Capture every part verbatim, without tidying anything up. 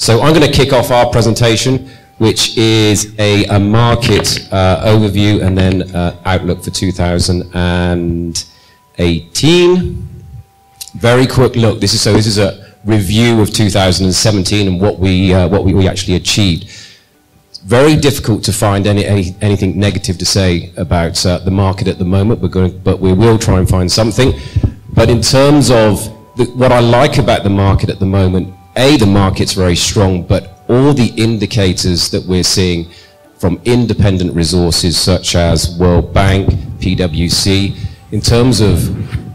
So I'm going to kick off our presentation, which is a, a market uh, overview and then uh, outlook for two thousand eighteen. Very quick look. This is so. This is a review of two thousand seventeen and what we uh, what we, we actually achieved. It's very difficult to find any, any anything negative to say about uh, the market at the moment. We're going, but we will try and find something. But in terms of the, what I like about the market at the moment, A, the market's very strong, but all the indicators that we're seeing from independent resources such as World Bank, P W C, in terms of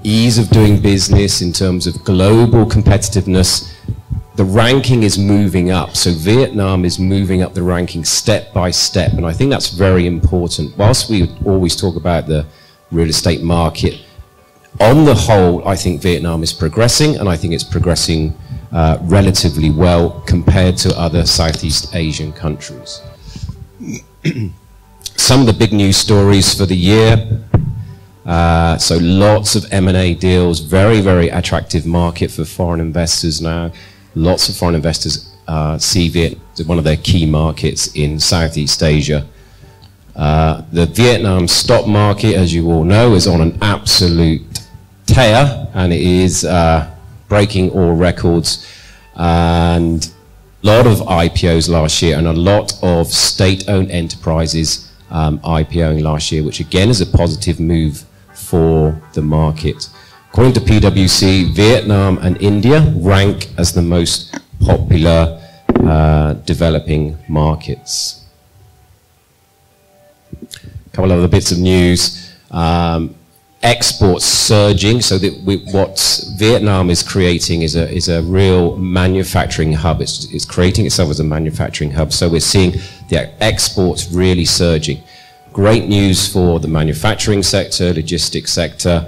ease of doing business, in terms of global competitiveness, the ranking is moving up. So Vietnam is moving up the ranking step by step, and I think that's very important. Whilst we always talk about the real estate market, on the whole, I think Vietnam is progressing, and I think it's progressing Uh, relatively well compared to other Southeast Asian countries. Some of the big news stories for the year. Uh, so lots of M and A deals, very, very attractive market for foreign investors now. Lots of foreign investors uh, see Vietnam as one of their key markets in Southeast Asia. Uh, the Vietnam stock market, as you all know, is on an absolute tear, and it is uh, breaking all records, and a lot of I P Os last year, and a lot of state-owned enterprises um, IPOing last year, which again is a positive move for the market. According to PwC, Vietnam and India rank as the most popular uh, developing markets. A couple of other bits of news. Um, Exports surging, so that we, what Vietnam is creating is a is a real manufacturing hub. It's, it's creating itself as a manufacturing hub. So we're seeing the exports really surging. Great news for the manufacturing sector, logistics sector.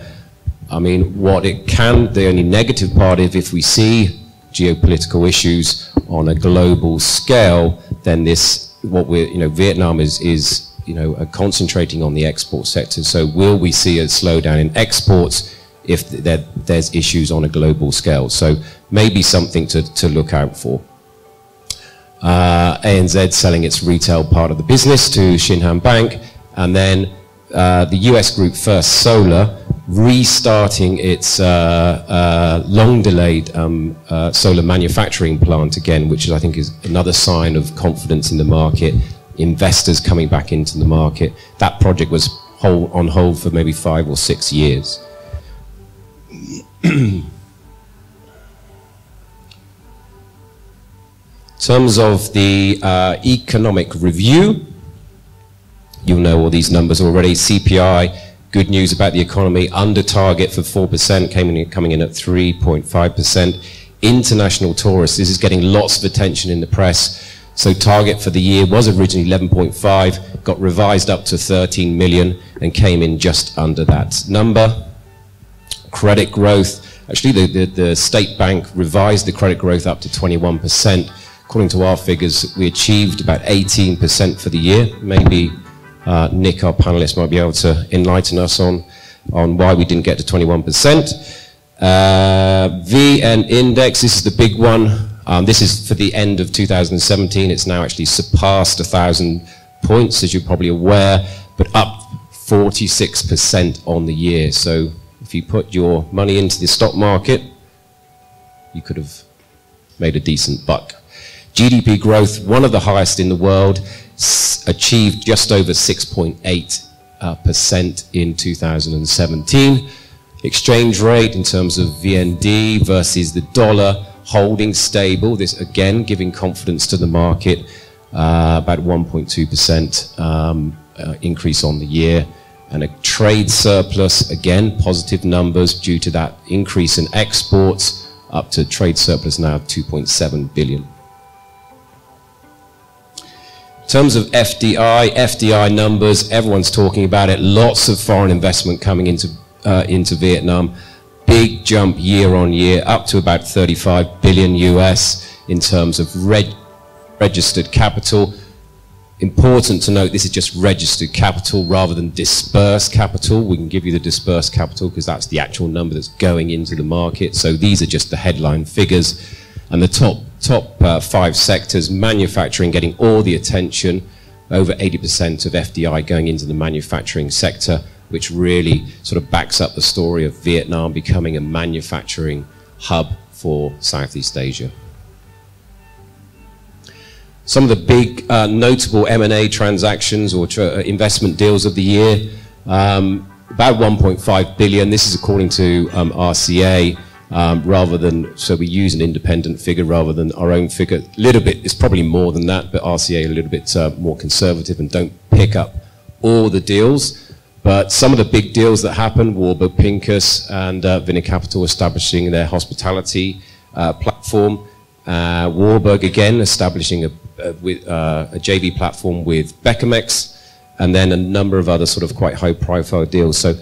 I mean, what it can. The only negative part is if we see geopolitical issues on a global scale, then this what we're you know Vietnam is is. you know, uh, concentrating on the export sector. So will we see a slowdown in exports if th there, there's issues on a global scale? So maybe something to, to look out for. Uh, A N Z selling its retail part of the business to Shinhan Bank, and then uh, the U S group First Solar restarting its uh, uh, long-delayed um, uh, solar manufacturing plant again, which is, I think is another sign of confidence in the market. Investors coming back into the market. That project was hold, on hold for maybe five or six years. In terms of the uh, economic review, you'll know all these numbers already. C P I, good news about the economy, under target for four percent, came in, coming in at three point five percent. International tourists, this is getting lots of attention in the press. So target for the year was originally eleven point five, got revised up to thirteen million, and came in just under that number. Credit growth, actually the, the, the state bank revised the credit growth up to twenty-one percent. According to our figures, we achieved about eighteen percent for the year. Maybe uh, Nick, our panelist, might be able to enlighten us on, on why we didn't get to twenty-one percent. Uh, V N index, this is the big one. Um, this is for the end of two thousand seventeen. It's now actually surpassed one thousand points, as you're probably aware, but up forty-six percent on the year. So if you put your money into the stock market, you could have made a decent buck. G D P growth, one of the highest in the world, achieved just over six point eight percent uh, percent in two thousand seventeen. Exchange rate in terms of V N D versus the dollar, holding stable, this again giving confidence to the market, uh, about one point two percent um, uh, increase on the year. And a trade surplus, again, positive numbers due to that increase in exports, up to trade surplus now two point seven billion. In terms of F D I, F D I numbers, everyone's talking about it, lots of foreign investment coming into, uh, into Vietnam. Big jump year on year, up to about thirty-five billion U S in terms of reg registered capital. Important to note, this is just registered capital rather than dispersed capital. We can give you the dispersed capital because that's the actual number that's going into the market. So these are just the headline figures. And the top top uh, five sectors, manufacturing getting all the attention, over eighty percent of F D I going into the manufacturing sector, which really sort of backs up the story of Vietnam becoming a manufacturing hub for Southeast Asia. Some of the big uh, notable M and A transactions or tra investment deals of the year, um, about one point five billion. This is according to um, R C A, um, rather than, so we use an independent figure rather than our own figure. A little bit, it's probably more than that, but R C A a little bit uh, more conservative and don't pick up all the deals. But some of the big deals that happened, Warburg Pincus and uh, Vinicapital establishing their hospitality uh, platform. Uh, Warburg again establishing a, a, with, uh, a J V platform with Becamex, and then a number of other sort of quite high profile deals. So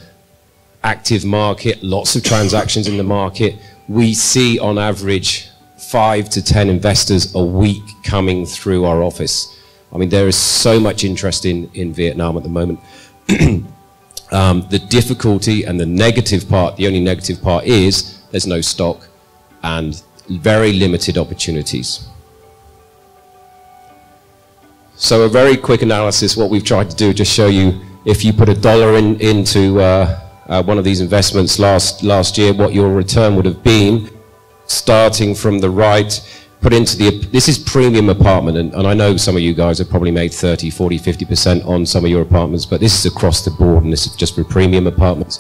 active market, lots of transactions in the market. We see on average five to ten investors a week coming through our office. I mean, there is so much interest in, in Vietnam at the moment. um, the difficulty and the negative part, the only negative part is there's no stock and very limited opportunities. So a very quick analysis. What we've tried to do, just show you, if you put a dollar in into uh, uh, one of these investments last last year, what your return would have been. Starting from the right, put into the, this is premium apartment, and, and I know some of you guys have probably made thirty, forty, fifty percent on some of your apartments, but this is across the board, and this is just for premium apartments.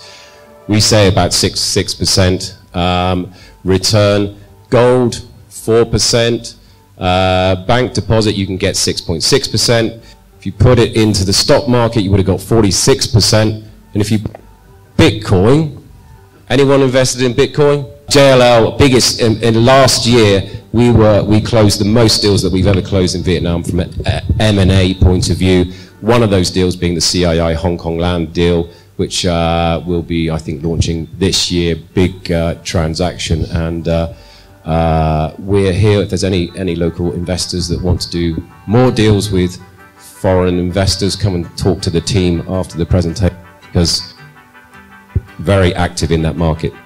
We say about six six percent um, return. Gold, four percent. Uh, bank deposit, you can get six point six percent. If you put it into the stock market, you would have got forty-six percent. And if you Bitcoin, anyone invested in Bitcoin? J L L, biggest in, in last year, we were we closed the most deals that we've ever closed in Vietnam from an M and A point of view. One of those deals being the C I I Hong Kong land deal, which uh, will be, I think, launching this year. Big uh, transaction. And Uh, Uh, we're here if there's any any local investors that want to do more deals with foreign investors. Come and talk to the team after the presentation, because very active in that market.